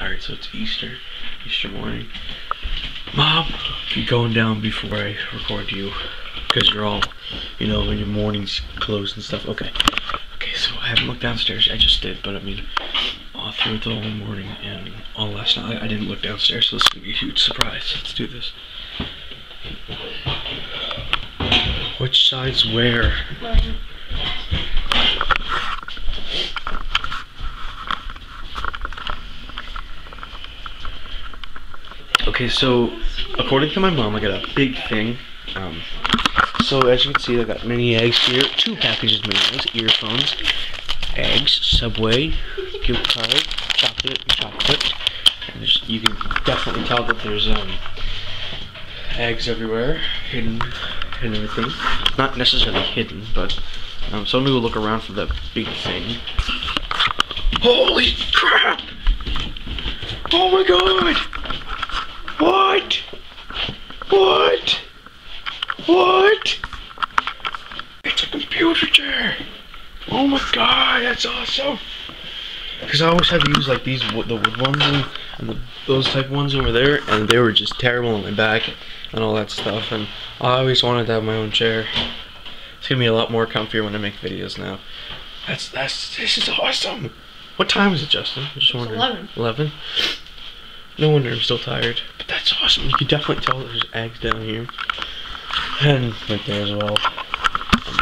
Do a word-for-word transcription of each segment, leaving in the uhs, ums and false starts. Alright, so it's Easter, Easter morning. Mom, you're going down before I record you, because you're all, you know, when your morning's closed and stuff. Okay, okay, so I haven't looked downstairs, I just did, but I mean, all through the whole morning and all last night, I didn't look downstairs, so this is going to be a huge surprise. Let's do this. Which side's where? Mine. Okay, so according to my mom, I got a big thing. Um, so as you can see, I got mini eggs here, two packages of mini eggs, earphones, eggs, Subway, cute card, chocolate, and chocolate. And there's, you can definitely tell that there's um, eggs everywhere, hidden, and everything. Not necessarily hidden, but um, so I'm gonna look around for that big thing. Holy crap! Oh my god! What? What? What? It's a computer chair! Oh my god, that's awesome! Because I always had to use like these, the wood ones and, and the, those type ones over there, and they were just terrible on my back and all that stuff, and I always wanted to have my own chair. It's gonna be a lot more comfier when I make videos now. That's, that's, this is awesome! What time is it, Justin? I'm just wondering. eleven. eleven? No wonder I'm still tired, but that's awesome. You can definitely tell there's eggs down here, and right there as well.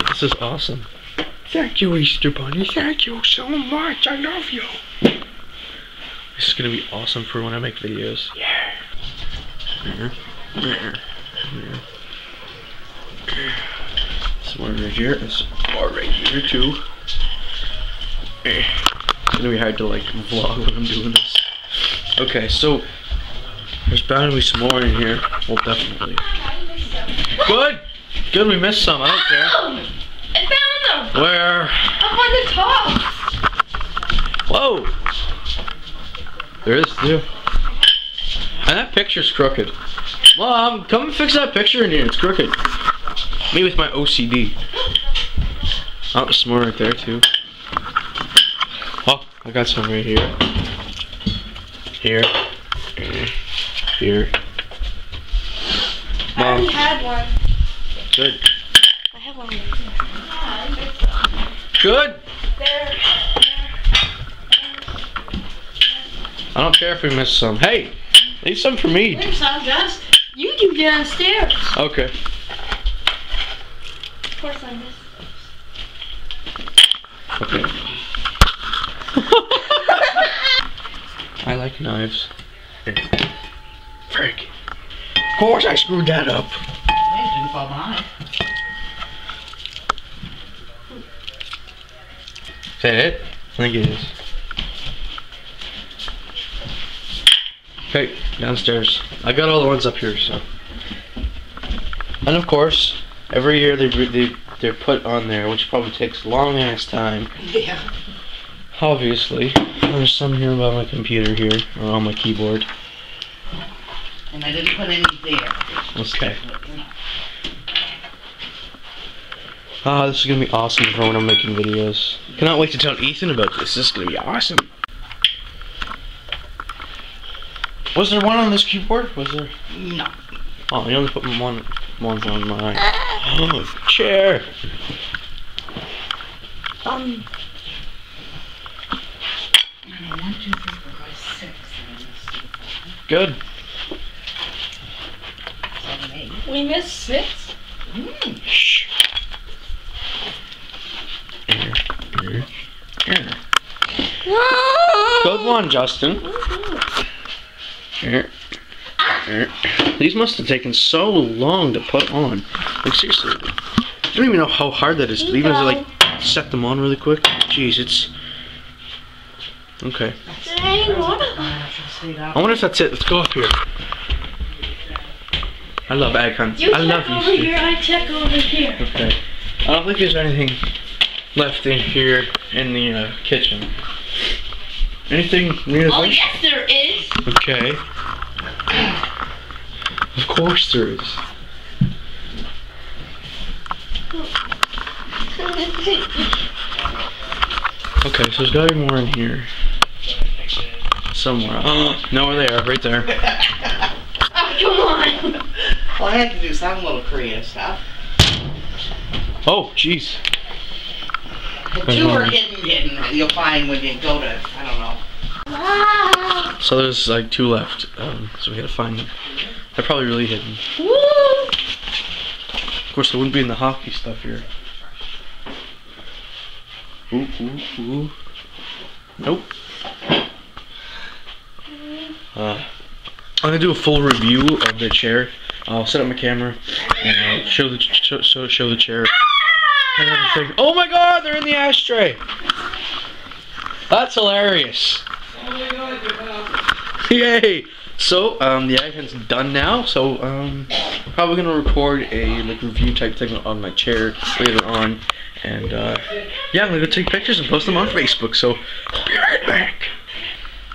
This is awesome. Thank you, Easter Bunny. Thank you so much. I love you. This is gonna be awesome for when I make videos. Yeah. There's more right here. There's more right here too. It's gonna be hard to like vlog when I'm doing this. Okay, so there's bound to be some more in here. Well, definitely. Good! Good, we missed some. I don't oh, care. I found them! Where? Up on the top. Whoa! There is, too. And that picture's crooked. Mom, come and fix that picture in here. It's crooked. Me with my O C D. Oh, there's some more right there, too. Oh, I got some right here. Here, here. Mom. I already had one. Good. I have one. Good. There. I don't care if we miss some. Hey, leave some for me. Leave some, Jess. You do get downstairs. Okay. Of course I missed. Okay. I like knives. Frick. Of course I screwed that up. It didn't fall behind. Is that it? I think it is. Okay, downstairs. I got all the ones up here, so. And of course, every year they, they, they're put on there, which probably takes long ass time. Yeah. Obviously. There's some here about my computer here, or on my keyboard. And I didn't put any there. Okay. Ah, this is going to be awesome for when I'm making videos. Cannot wait to tell Ethan about this. This is going to be awesome. Was there one on this keyboard? Was there? No. Oh, you only put one, one on mine. Oh, chair! Um... Good. We missed six. Mm. Shh. Air, air, air. Good one, Justin. Air, air. These must have taken so long to put on. Like seriously, I don't even know how hard that is. Even if I like set them on really quick. Jeez, it's okay. I wonder if that's it. Let's go up here. I love egg hunts. You I check love over Easter. Here, I check over here. Okay. I don't think there's anything left in here in the uh, kitchen. Anything near Oh, yes, there is. Okay. Of course there is. Okay, so there's gotta be more in here. somewhere. Uh, no, they are right there. Oh, come on! Well, I had to do some little Korean stuff. Oh, jeez. The two are hidden, hidden. You'll find when you go to, I don't know. Wow. So there's like two left, um, so we gotta find them. They're probably really hidden. Woo! Of course, they wouldn't be in the hockey stuff here. Ooh, ooh, ooh. Nope. Uh, I'm gonna do a full review of the chair. I'll set up my camera and I'll show the show, show, show the chair. Ah! Oh my God! They're in the ashtray. That's hilarious. Yay! So um, the iPad's done now. So um, probably gonna record a like review type thing on my chair later on, and uh, yeah, I'm gonna go take pictures and post them on Facebook. So be right back.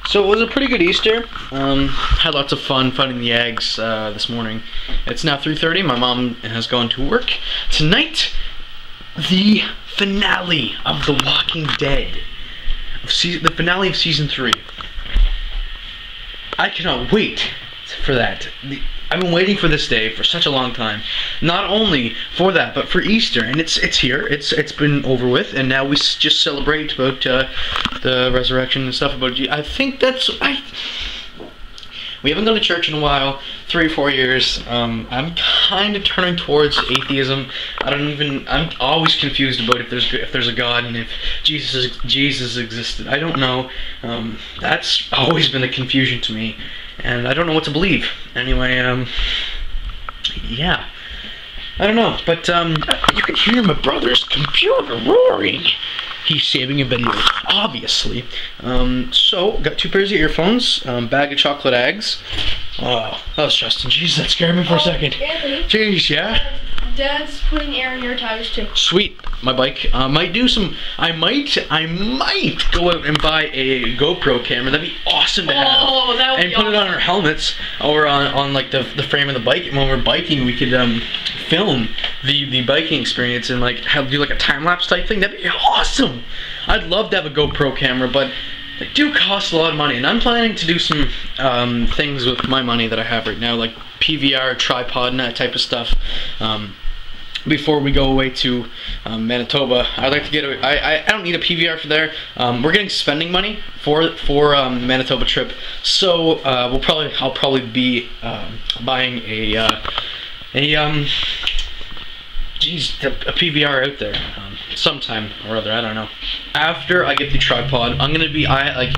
So it was a pretty good Easter. Um, had lots of fun finding the eggs uh, this morning. It's now three thirty. My mom has gone to work. Tonight, the finale of The Walking Dead. Of the finale of season three. I cannot wait for that. The I've been waiting for this day for such a long time. Not only for that, but for Easter, and it's it's here. It's it's been over with, and now we s just celebrate about uh, the resurrection and stuff. About I think that's I. We haven't gone to church in a while, three or four years. Um, I'm kind of turning towards atheism. I don't even. I'm always confused about if there's if there's a God and if Jesus Jesus existed. I don't know. Um, that's always been a confusion to me. And I don't know what to believe. Anyway, um, yeah. I don't know, but, um, you can hear my brother's computer roaring. He's saving a video, obviously. Um, so, got two pairs of earphones, um, bag of chocolate eggs. Oh, that was Justin. Jeez, that scared me for oh, a second. Anthony. Jeez, yeah? Dad's putting air in your tires, too. Sweet. My bike. I uh, might do some, I might, I might go out and buy a GoPro camera. That'd be awesome to have. Oh, that would and be put awesome. It on our helmets or on, on like the, the frame of the bike. And when we're biking, we could um, film the, the biking experience and like have do like a time-lapse type thing. That'd be awesome. I'd love to have a GoPro camera, but they do cost a lot of money, and I'm planning to do some um, things with my money that I have right now, like P V R, tripod, and that type of stuff. Um, before we go away to um, Manitoba, I'd like to get a, I, I don't need a P V R for there. Um, we're getting spending money for for um, Manitoba trip, so uh, we'll probably I'll probably be um, buying a uh, a um. Jeez, a P V R out there, um, sometime or other. I don't know. After I get the tripod, I'm gonna be I like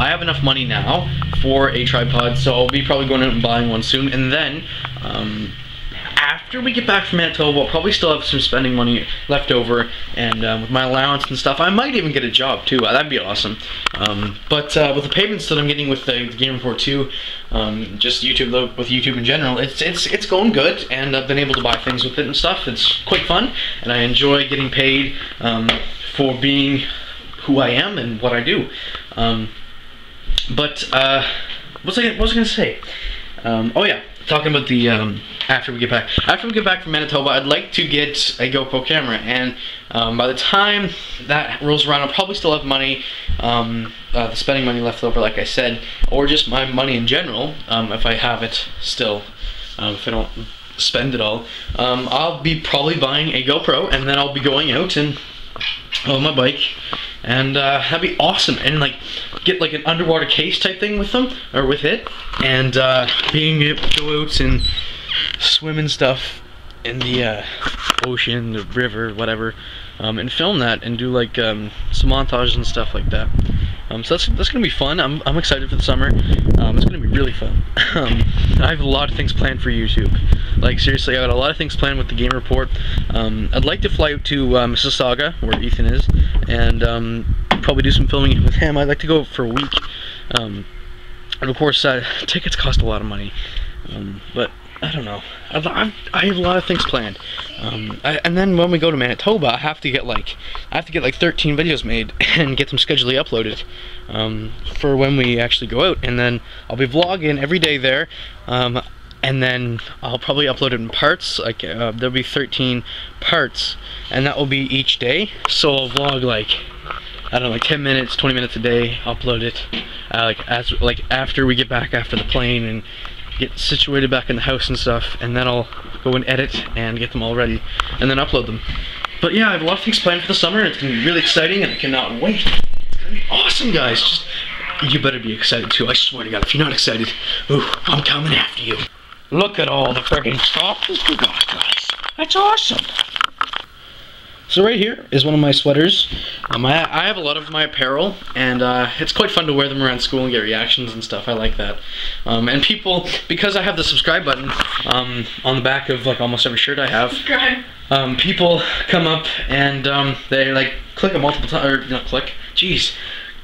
I have enough money now for a tripod, so I'll be probably going out and buying one soon. And then um, after we get back from Manitoba, I'll probably still have some spending money left over, and um, with my allowance and stuff, I might even get a job too. That'd be awesome. Um, but uh, with the payments that I'm getting with the, the Game Report two, um, just YouTube though, with YouTube in general, it's it's it's going good, and I've been able to buy things with it and stuff. It's quite fun, and I enjoy getting paid um, for being who I am and what I do. Um, but uh, what's I, what was I gonna say? Um, oh yeah. Talking about the, um, after we get back. After we get back from Manitoba, I'd like to get a GoPro camera, and um, by the time that rolls around, I'll probably still have money, um, uh, the spending money left over, like I said, or just my money in general, um, if I have it still, um, if I don't spend it all. Um, I'll be probably buying a GoPro, and then I'll be going out and on my bike, and uh, that'd be awesome, and like get like an underwater case type thing with them, or with it, and uh, being able to go out and swim and stuff in the uh, ocean, the river, whatever, um, and film that, and do like um, some montages and stuff like that. Um, so that's, that's gonna be fun. I'm, I'm excited for the summer. Um, it's gonna be really fun. um, I have a lot of things planned for YouTube. Like seriously, I got a lot of things planned with the Game Report. Um, I'd like to fly out to uh, Mississauga, where Ethan is, and um, probably do some filming with him. I'd like to go for a week. Um, and of course, uh, tickets cost a lot of money. Um, but I don't know. I've, I've, I have a lot of things planned. Um, I, and then when we go to Manitoba, I have to get like I have to get like thirteen videos made and get them schedually uploaded um, for when we actually go out. And then I'll be vlogging every day there. Um, And then I'll probably upload it in parts. Like uh, there'll be thirteen parts, and that will be each day. So I'll vlog like I don't know, like ten minutes, twenty minutes a day, upload it, uh, like, as, like after we get back after the plane and get situated back in the house and stuff, and then I'll go and edit and get them all ready, and then upload them. But yeah, I have a lot of things planned for the summer, and it's going to be really exciting, and I cannot wait. It's going to be awesome, guys. Just, you better be excited too, I swear to God, if you're not excited, ooh, I'm coming after you. Look at all the freaking stuff we got, guys. That's awesome. So right here is one of my sweaters. Um, I, I have a lot of my apparel, and uh, it's quite fun to wear them around school and get reactions and stuff. I like that. Um, and people, because I have the subscribe button um, on the back of like almost every shirt I have, subscribe. Um, people come up and um, they like click a multiple times, or not click. Jeez,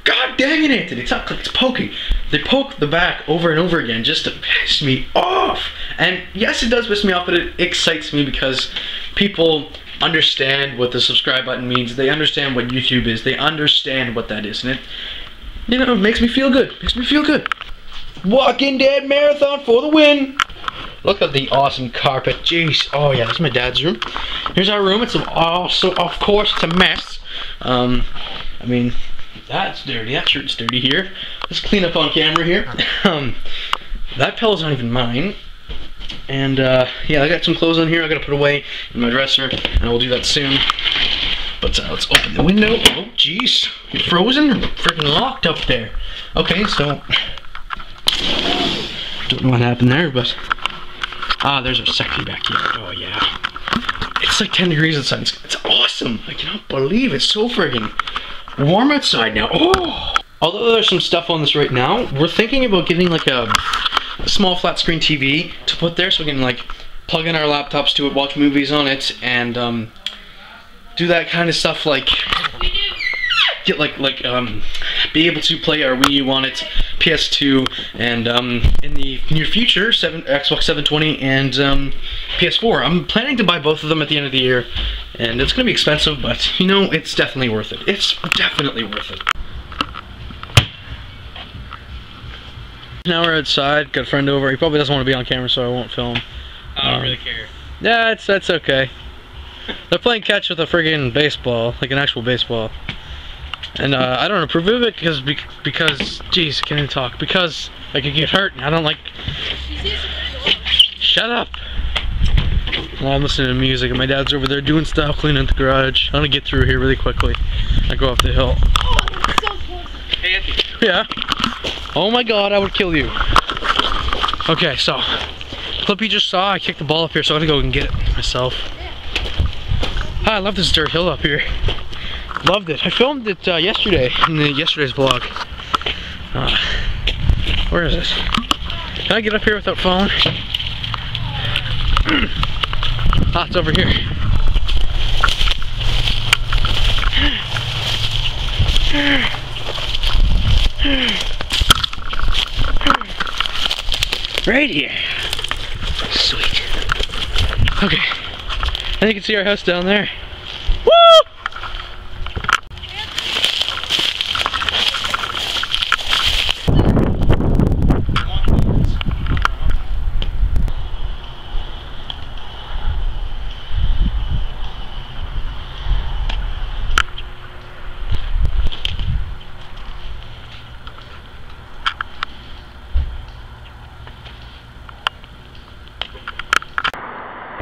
God dang it, Anthony! It's not click, it's poking. They poke the back over and over again just to piss me off. And yes, it does piss me off, but it excites me because people understand what the subscribe button means. They understand what YouTube is. They understand what that is, and it, you know, it makes me feel good. Makes me feel good. Walking Dead marathon for the win! Look at the awesome carpet. Jeez. Oh yeah, this is my dad's room. Here's our room. It's also, of course, it's a mess. Um, I mean, that's dirty. That shirt's dirty here. Let's clean up on camera here. um, that pillow's not even mine. And uh, yeah, I got some clothes on here I gotta put away in my dresser, and I will do that soon. But uh, let's open the window. Oh, jeez. You're frozen or freaking locked up there. Okay, so. Don't know what happened there, but. Ah, there's our second back here. Oh, yeah. It's like ten degrees outside. It's, it's awesome. I cannot believe it's so friggin' warm outside now. Oh! Although there's some stuff on this right now, we're thinking about getting like a. A small flat screen T V to put there so we can like plug in our laptops to it, watch movies on it, and um, do that kind of stuff, like get like like um, be able to play our Wii U on it, P S two, and um, in the near future, seven, Xbox seven twenty and um, P S four. I'm planning to buy both of them at the end of the year, and it's gonna be expensive, but you know, it's definitely worth it. It's definitely worth it. Now we're outside, got a friend over. He probably doesn't want to be on camera, so I won't film. I don't um, really care. Yeah, it's, that's okay. They're playing catch with a friggin' baseball, like an actual baseball. And uh, I don't approve of it because, because, jeez, can't even talk. Because I could get hurt and I don't like... Shut up! Well, I'm listening to music and my dad's over there doing stuff, cleaning the garage. I'm gonna get through here really quickly. I go up the hill. Oh, it's so close. Hey, Anthony. Yeah. Oh my God, I would kill you. Okay, so clip you just saw, I kicked the ball up here, so I'm gonna go and get it myself. Hi, I love this dirt hill up here. Loved it. I filmed it uh, yesterday in the yesterday's vlog. Uh, where is this? Can I get up here without falling? Ah, it's over here. Right here. Sweet. Okay. I think you can see our house down there. Woo!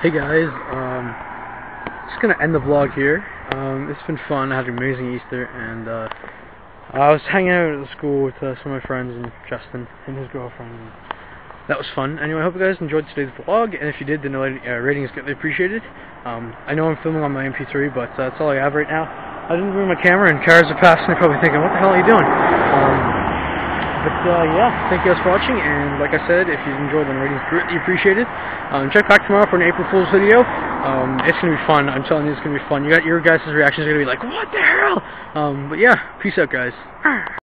Hey guys, um, just gonna end the vlog here. Um, it's been fun. I had an amazing Easter, and uh, I was hanging out at the school with uh, some of my friends and Justin and his girlfriend. And that was fun. Anyway, I hope you guys enjoyed today's vlog, and if you did, then the uh, rating is greatly appreciated. Um, I know I'm filming on my M P three, but uh, that's all I have right now. I didn't bring my camera, and cars are passing. They're probably thinking, "What the hell are you doing?" Um, But uh, yeah, thank you guys for watching, and like I said, if you enjoyed, the rating is greatly appreciated. Um, check back tomorrow for an April Fool's video. Um, it's going to be fun, I'm telling you, it's going to be fun. You got your guys' reactions are going to be like, what the hell? Um, but yeah, peace out guys.